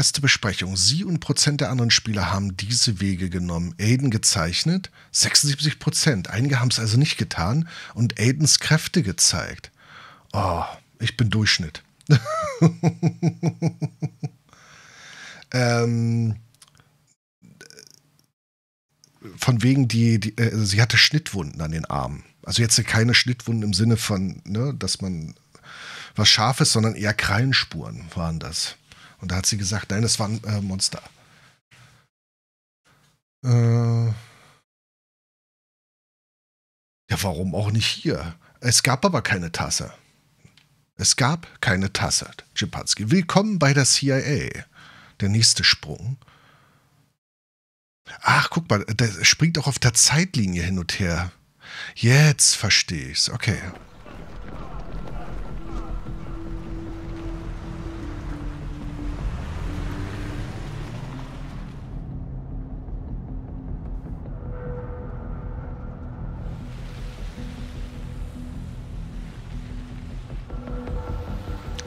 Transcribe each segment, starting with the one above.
erste Besprechung. Sie und Prozent der anderen Spieler haben diese Wege genommen. Aiden gezeichnet, 76%. Einige haben es also nicht getan und Aidens Kräfte gezeigt. Oh, ich bin Durchschnitt. Von wegen, sie hatte Schnittwunden an den Armen. Also jetzt keine Schnittwunden im Sinne von, ne, dass man was Scharfes, sondern eher Krallenspuren waren das. Und da hat sie gesagt, nein, das waren Monster. Ja, warum auch nicht hier? Es gab aber keine Tasse. Es gab keine Tasse, Schipanski. Willkommen bei der CIA. Der nächste Sprung. Ach, guck mal, der springt auch auf der Zeitlinie hin und her. Jetzt verstehe ich's. Okay.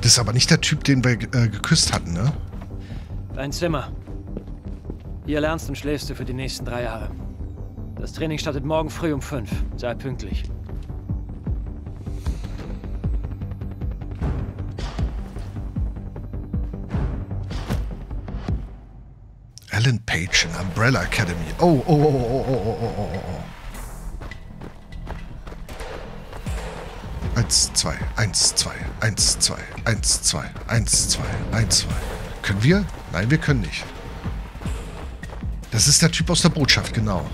Das ist aber nicht der Typ, den wir geküsst hatten, ne? Dein Zimmer. Hier lernst und schläfst du für die nächsten 3 Jahre. Das Training startet morgen früh um 5. Sei pünktlich. Ellen Page in Umbrella Academy. Oh, oh, oh, oh, oh, oh, oh, oh. 1, 2, 1, 2, 1, 2, 1, 2, 1, 2, 1, 2. Können wir? Nein, wir können nicht. Das ist der Typ aus der Botschaft, genau.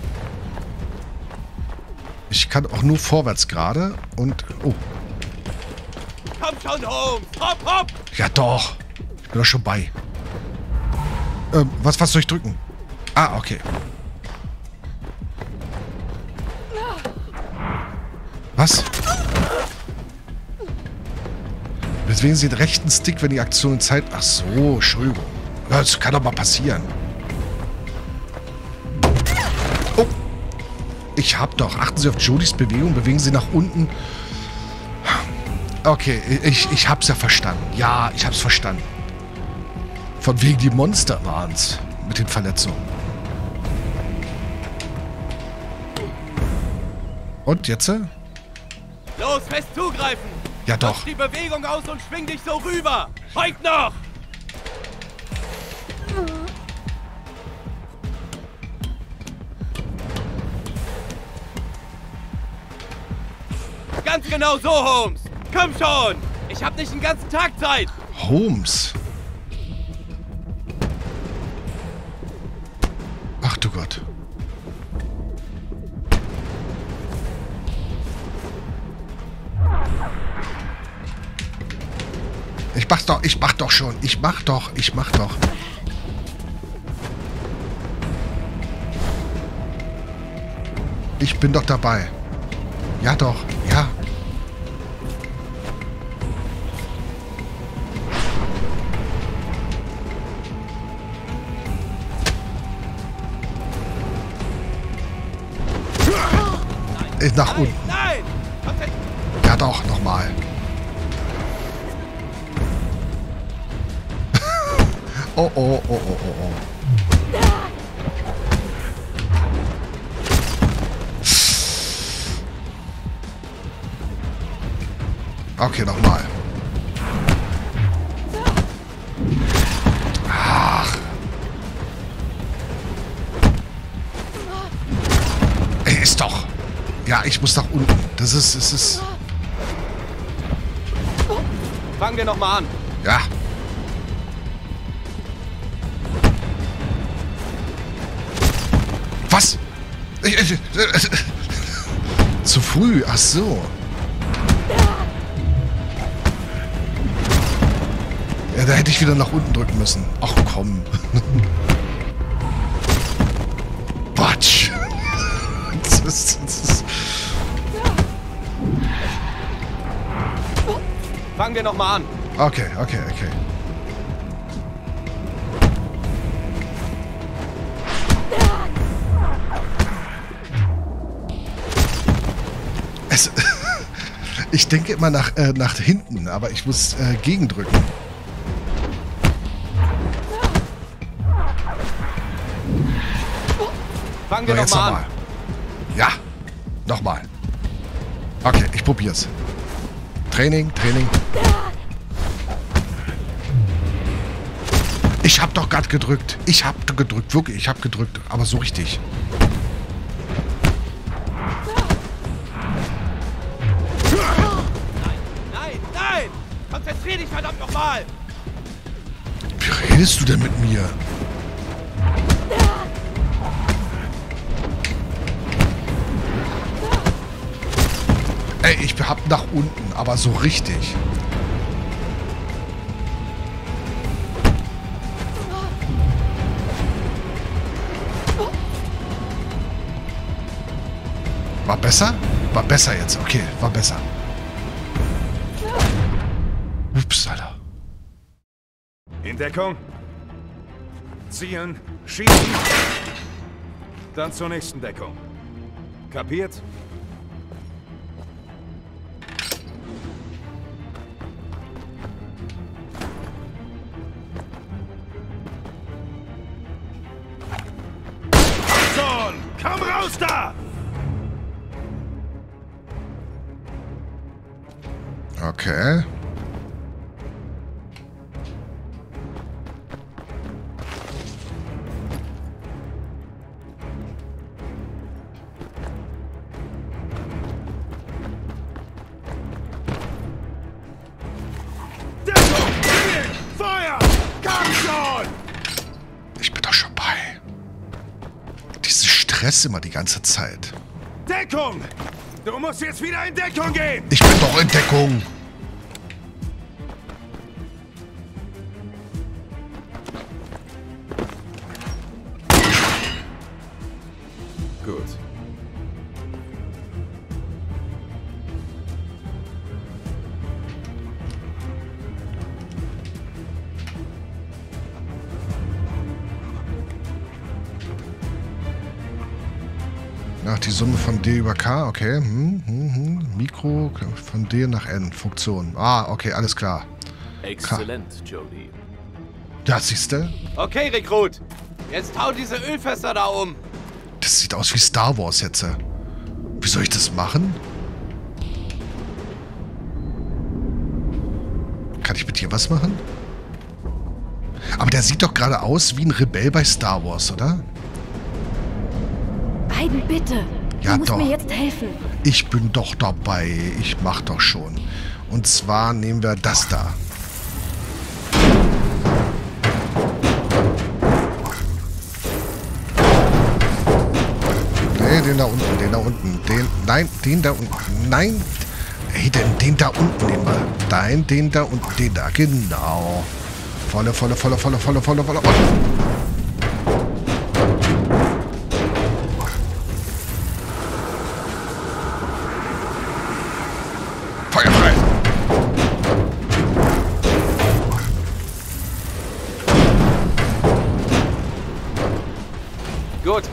Ich kann auch nur vorwärts gerade und... Oh. Komm schon, Holmes! Hopp, hopp! Ja doch! Ich bin doch schon bei. Was soll ich drücken? Ah, okay. Was? Deswegen sieht rechten Stick, wenn die Aktion in Zeit... Ach so, Entschuldigung. Das kann doch mal passieren. Ich hab doch. Achten Sie auf Jodies Bewegung. Bewegen Sie nach unten. Okay, ich hab's ja verstanden. Ja, ich hab's verstanden. Von wegen die Monster waren's. Mit den Verletzungen. Und jetzt? Los, fest zugreifen! Ja doch. Lass die Bewegung aus und schwing dich so rüber! Heute noch! Ganz genau so, Holmes. Komm schon. Ich hab nicht den ganzen Tag Zeit. Holmes. Ach du Gott. Ich mach doch schon. Ich bin doch dabei. Ja doch, ja. Nach unten. Nein, nein. Ja doch, nochmal. Oh, oh, oh, oh, oh, oh. Okay, nochmal. Ach. Ey, ist doch. Ja, ich muss nach unten. Das ist. Fangen wir nochmal an. Ja. Was? Zu früh? Ach so. Ja, da hätte ich wieder nach unten drücken müssen. Ach komm. Batsch. Das ist. Fangen wir nochmal an. Okay. Ich denke immer nach hinten, aber ich muss gegendrücken. Fangen wir nochmal an. Ja, nochmal. Okay, ich probier's. Training, Training. Ich hab doch gerade gedrückt. Ich hab gedrückt, wirklich. Ich hab gedrückt, aber so richtig. Nein, nein, nein! Konzentrier dich verdammt nochmal! Wie redest du denn mit mir? Ey, ich hab nach unten, aber so richtig. War besser? War besser jetzt. Okay, war besser. Ups, Alter. In Deckung. Zielen. Schießen. Dann zur nächsten Deckung. Kapiert? Komm raus da! Okay. Immer die ganze Zeit. Deckung! Du musst jetzt wieder in Deckung gehen! Ich bin doch in Deckung! Gut. Ach, die Summe von D über K, okay. Mikro von D nach N, Funktion. Ah, okay, alles klar. Exzellent, Jodie. Ja, siehst du? Okay, Rekrut. Jetzt hau diese Ölfässer da um. Das sieht aus wie Star Wars jetzt. Wie soll ich das machen? Kann ich mit dir was machen? Aber der sieht doch gerade aus wie ein Rebell bei Star Wars, oder? Aiden, bitte. Ja, du musst mir jetzt helfen. Ich bin doch dabei. Ich mach doch schon. Und zwar nehmen wir das da. Nee, den da unten, den da unten. Den, nein, den da unten. Nein. Ey, den da unten nehmen wir. Nein, den da unten, den da. Genau. Volle, volle, volle, volle, volle, volle, volle. Gut.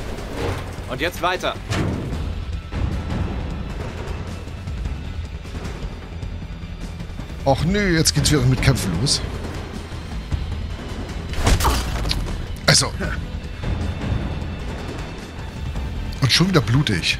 Und jetzt weiter. Och nö, jetzt geht's wieder mit Kämpfen los. Also. Und schon wieder blutig.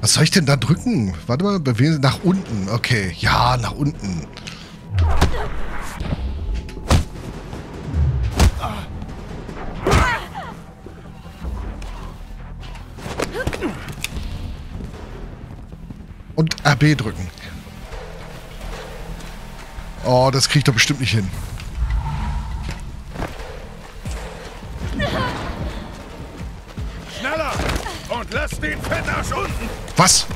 Was soll ich denn da drücken? Warte mal, bewegen nach unten. Okay, ja, nach unten. Und RB drücken. Oh, das krieg ich doch bestimmt nicht hin. Schneller! Und lass den Fettarsch unten! Was?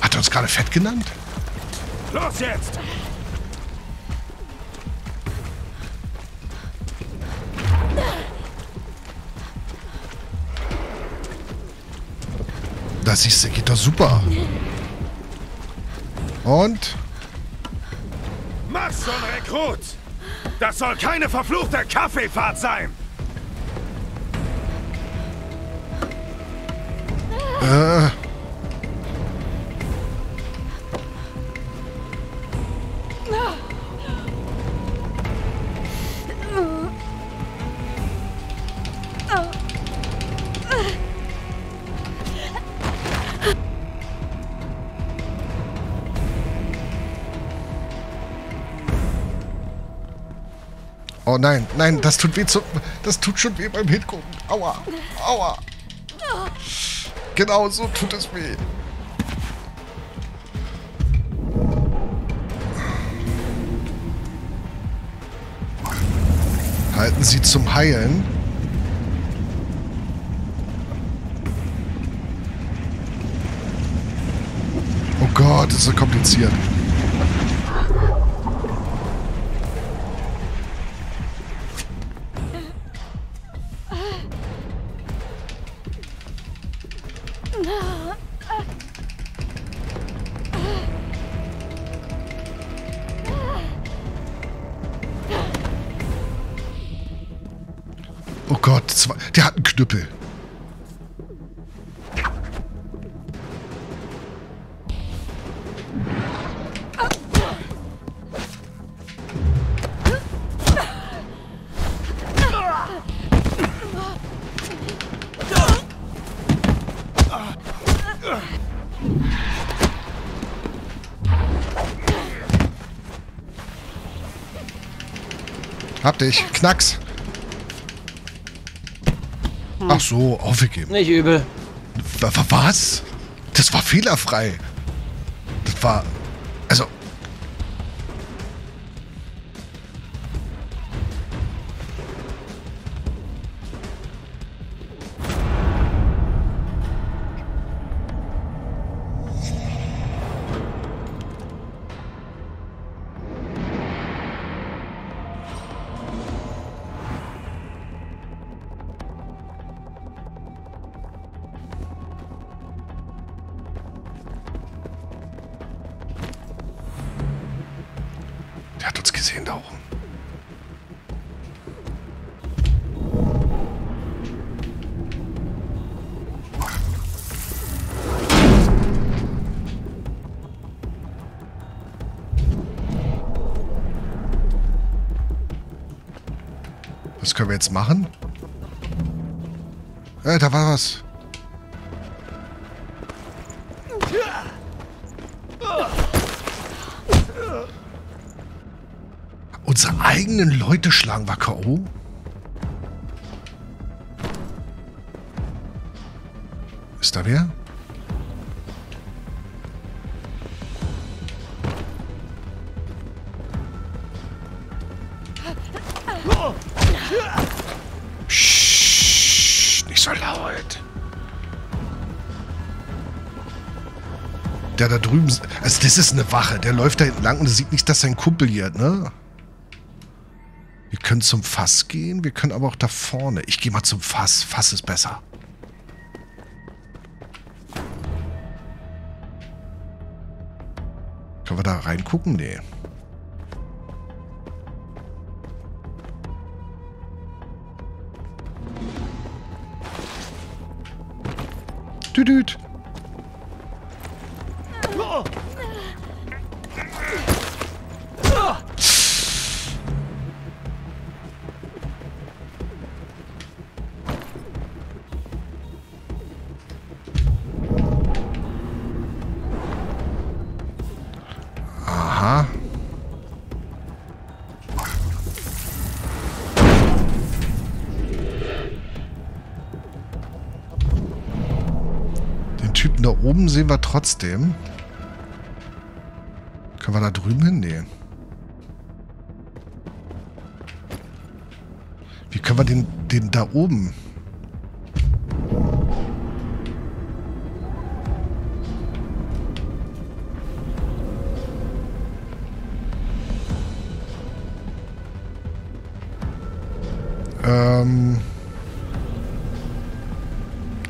Hat er uns gerade fett genannt? Los jetzt! Das siehst du, geht doch super. Und? Max und Rekrut! Das soll keine verfluchte Kaffeefahrt sein! Oh nein, nein, das tut weh, das tut schon weh beim Hingucken. Aua, aua. Genau so tut es weh. Halten Sie zum Heilen. Oh Gott, das ist so kompliziert. Oh Gott, der hat einen Knüppel. Hab dich. Knacks. Ach so, aufgegeben. Nicht übel. Was? Das war fehlerfrei. Das war... Also... gesehen da oben. Was können wir jetzt machen? Da war was. Unsere eigenen Leute schlagen war K.O.? Ist da wer? Psst, nicht so laut. Der da drüben... Also das ist eine Wache. Der läuft da hinten lang und sieht nicht, dass sein Kumpel hier, ne? Wir können zum Fass gehen, wir können aber auch da vorne. Ich gehe mal zum Fass. Fass ist besser. Können wir da reingucken? Nee. Düdüt. Da oben sehen wir trotzdem. Können wir da drüben hin? Nee. Wie können wir den da oben?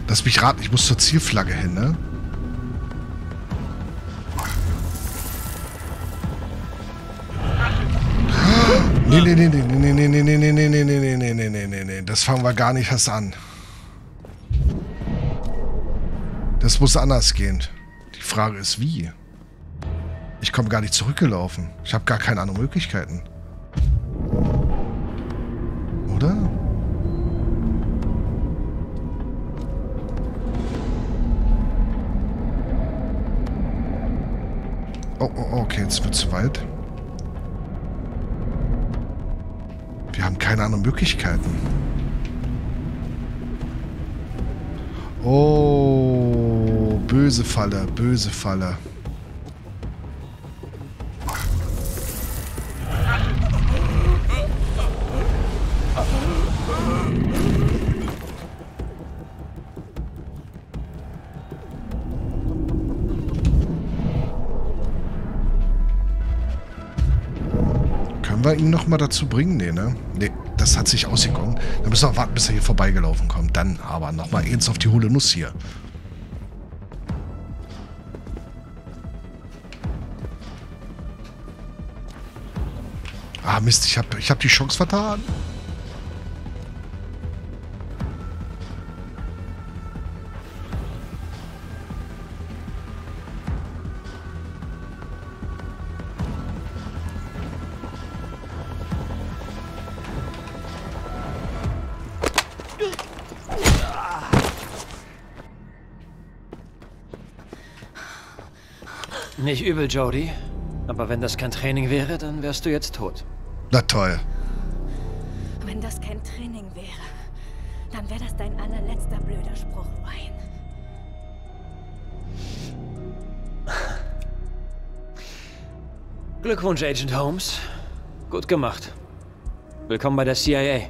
Lass mich raten, ich muss zur Zielflagge hin, ne? Nee, das fangen wir gar nicht erst an. Das muss anders gehen. Die Frage ist, wie? Ich komme gar nicht zurückgelaufen. Ich habe gar keine anderen Möglichkeiten. Oder? Oh, okay, jetzt wird's zu weit. Wir haben keine anderen Möglichkeiten. Oh, böse Falle, böse Falle. Ihn nochmal dazu bringen? Nee, ne? Nee, das hat sich ausgegangen. Dann müssen wir warten, bis er hier vorbeigelaufen kommt. Dann aber nochmal eins auf die hohle Nuss hier. Ah, Mist, ich hab die Chance vertan. Nicht übel, Jodie. Aber wenn das kein Training wäre, dann wärst du jetzt tot. Na toll. Wenn das kein Training wäre, dann wäre das dein allerletzter blöder Spruch, Ryan. Glückwunsch, Agent Holmes. Gut gemacht. Willkommen bei der CIA.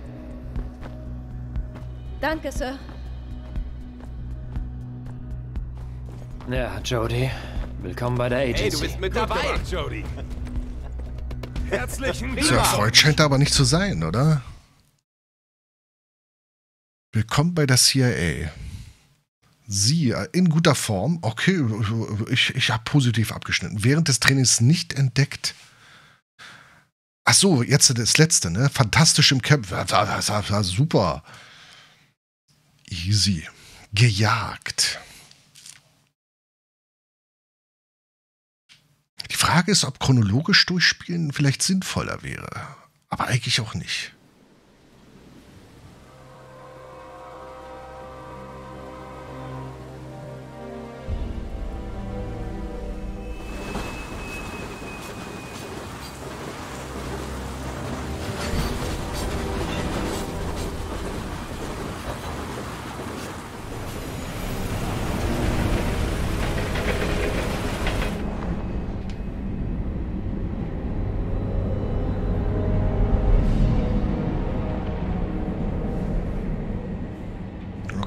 Danke, Sir. Ja, Jodie. Willkommen bei der Agency. Hey, du bist mit dabei, Jodie. Herzlichen Glückwunsch. So erfreut scheint er aber nicht zu sein, oder? Willkommen bei der CIA. Sie in guter Form. Okay, ich habe positiv abgeschnitten. Während des Trainings nicht entdeckt. Ach so, jetzt das letzte, ne? Fantastisch im Camp. Super. Easy. Gejagt. Die Frage ist, ob chronologisch durchspielen vielleicht sinnvoller wäre. Aber eigentlich auch nicht.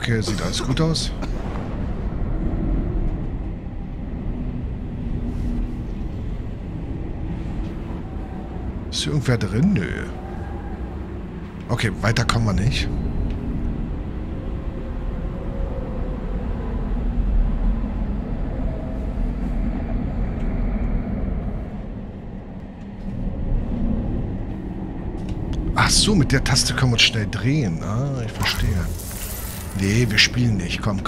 Okay, sieht alles gut aus. Ist hier irgendwer drin? Nö. Okay, weiter kommen wir nicht. Ach so, mit der Taste können wir uns schnell drehen. Ah, ich verstehe. Nee, wir spielen nicht. Komm.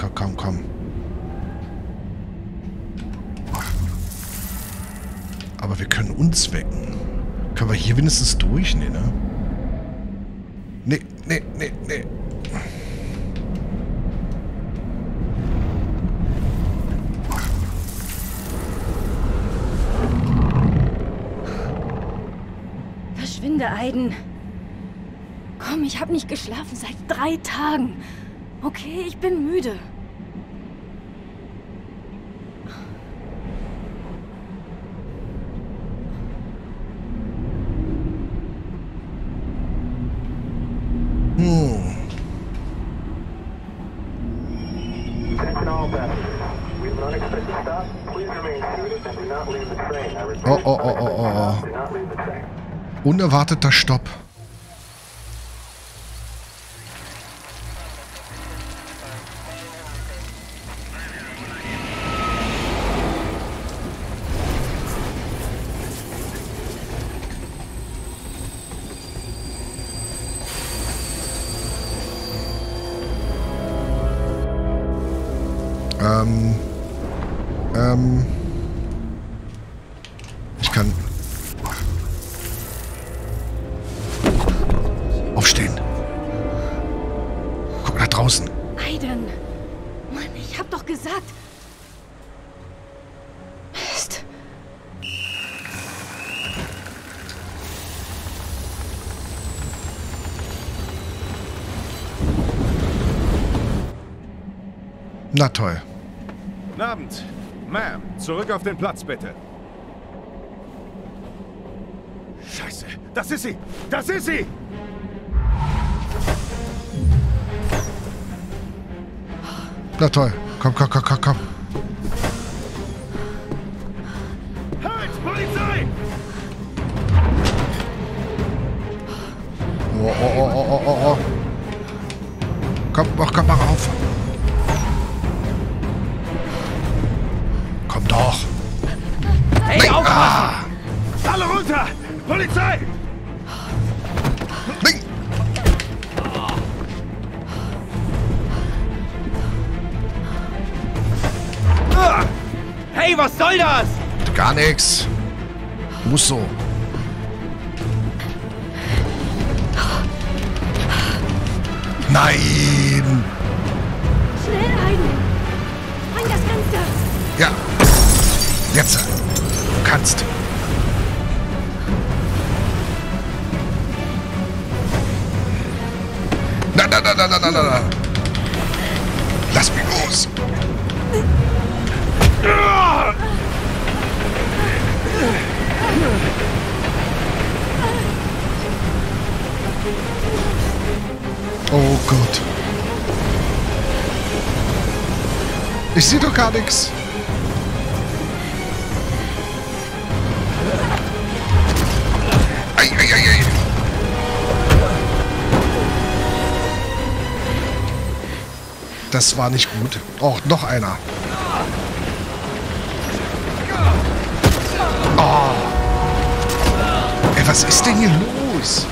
Aber wir können uns wecken. Können wir hier wenigstens durch? Nee, ne? Nee. Verschwinde, Aiden. Komm, ich habe nicht geschlafen seit 3 Tagen. Okay, ich bin müde. Oh. Unerwarteter Stopp. Ich kann... Aufstehen. Guck nach draußen. Aiden. Mann, ich hab doch gesagt... Mist. Na toll. Guten Abend. Ma'am, zurück auf den Platz, bitte. Scheiße, das ist sie! Das ist sie! Na toll. Komm, komm, komm, komm, komm. Halt, Polizei! Oh, oh, oh, oh, oh, oh. Komm, oh, komm, mach auf. Komm doch. Hey, aufpassen! Ah. Alle runter! Polizei! Nein. Hey, was soll das? Gar nichts. Muss so. Nein! Schnell, Aiden! Fang das Fenster! Ja. Jetzt. Du kannst. Na. Lass mich los. Oh Gott. Ich sehe doch gar nichts. Ei. Das war nicht gut. Oh, noch einer. Oh. Ey, was ist denn hier los?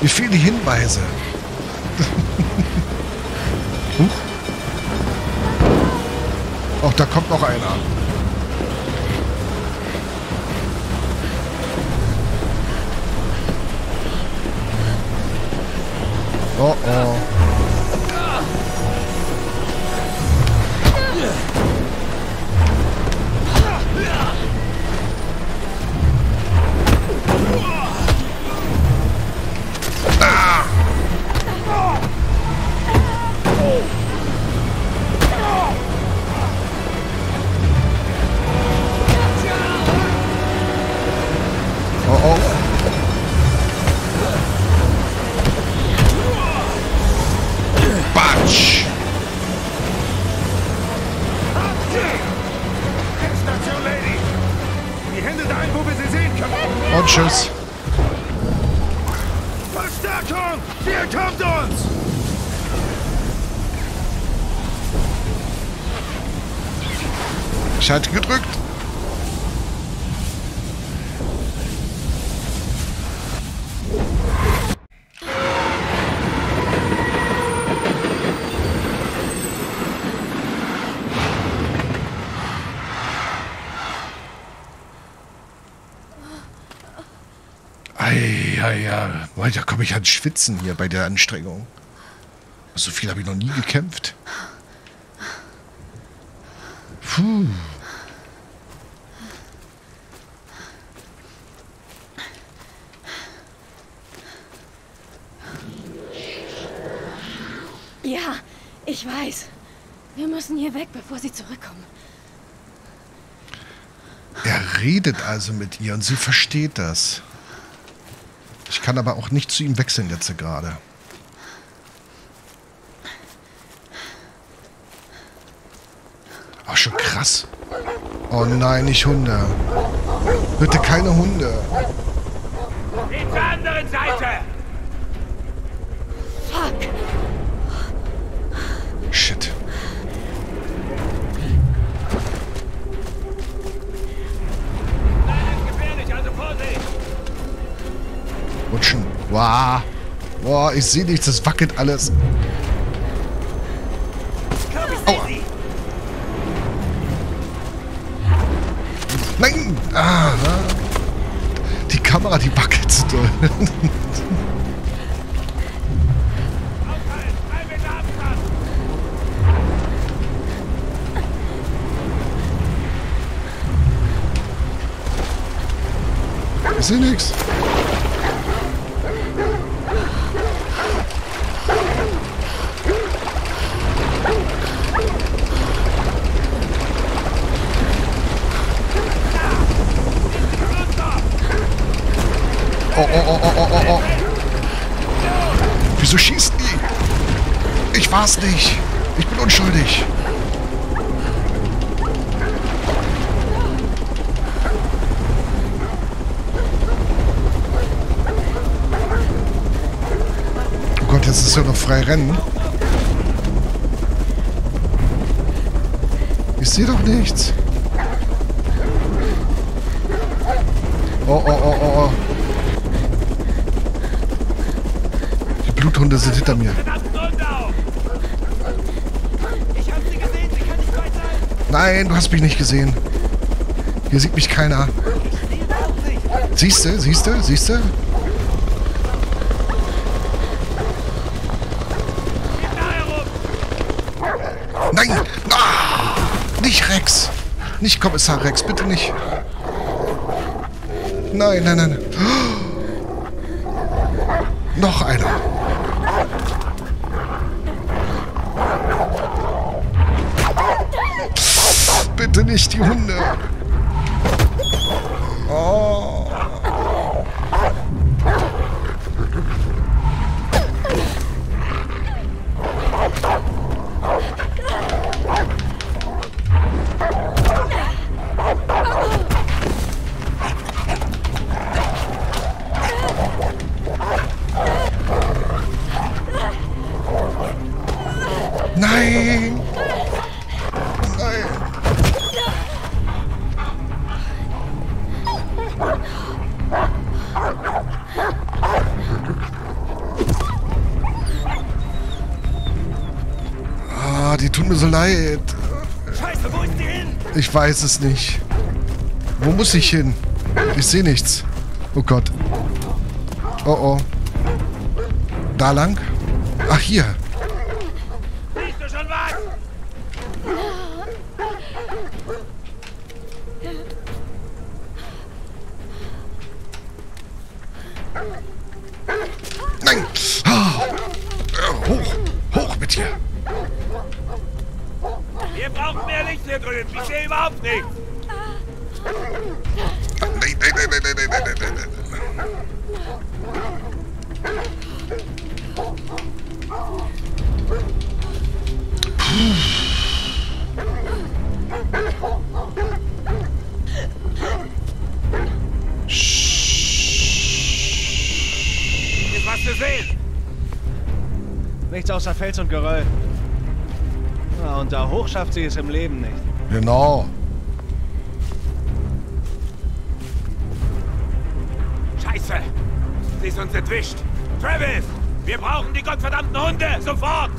Mir fehlen die Hinweise. Huch. Oh, da kommt noch einer. Oh, oh. Tschüss. Verstärkung! Hier kommt uns! Schalter gedrückt. Ja, da komme ich ans Schwitzen hier bei der Anstrengung. So viel habe ich noch nie gekämpft. Puh. Ja, ich weiß. Wir müssen hier weg, bevor sie zurückkommen. Er redet also mit ihr und sie versteht das. Ich kann aber auch nicht zu ihm wechseln jetzt gerade. Ach, schon krass. Oh nein, nicht Hunde. Bitte keine Hunde. Geht zur anderen Seite! Fuck! Shit. Rutschen. Wow. Wow, ich sehe nichts, das wackelt alles. Oh. Ich sehe nichts. Oh. Wieso schießt die? Ich war's nicht. Ich bin unschuldig. Oh Gott, jetzt ist ja noch frei rennen. Ich sehe doch nichts. Oh. Bluthunde sind hinter mir. Nein, du hast mich nicht gesehen. Hier sieht mich keiner. Siehst du? Nein! Ah! Nicht Rex! Nicht Kommissar Rex, bitte nicht. Nein. Noch einer. Bitte nicht die Hunde. Oh. Nein. Ah, die tun mir so leid. Scheiße, wo ist die hin? Ich weiß es nicht. Wo muss ich hin? Ich sehe nichts. Oh Gott. Oh. Da lang? Ach, hier. Nein! Oh. Hoch mit dir! Wir brauchen mehr Licht hier drüben! Ich sehe überhaupt nichts! Nein. Nichts außer Fels und Geröll. Ja, und da hoch schafft sie es im Leben nicht. Genau. Scheiße! Sie ist uns entwischt! Travis! Wir brauchen die gottverdammten Hunde! Sofort!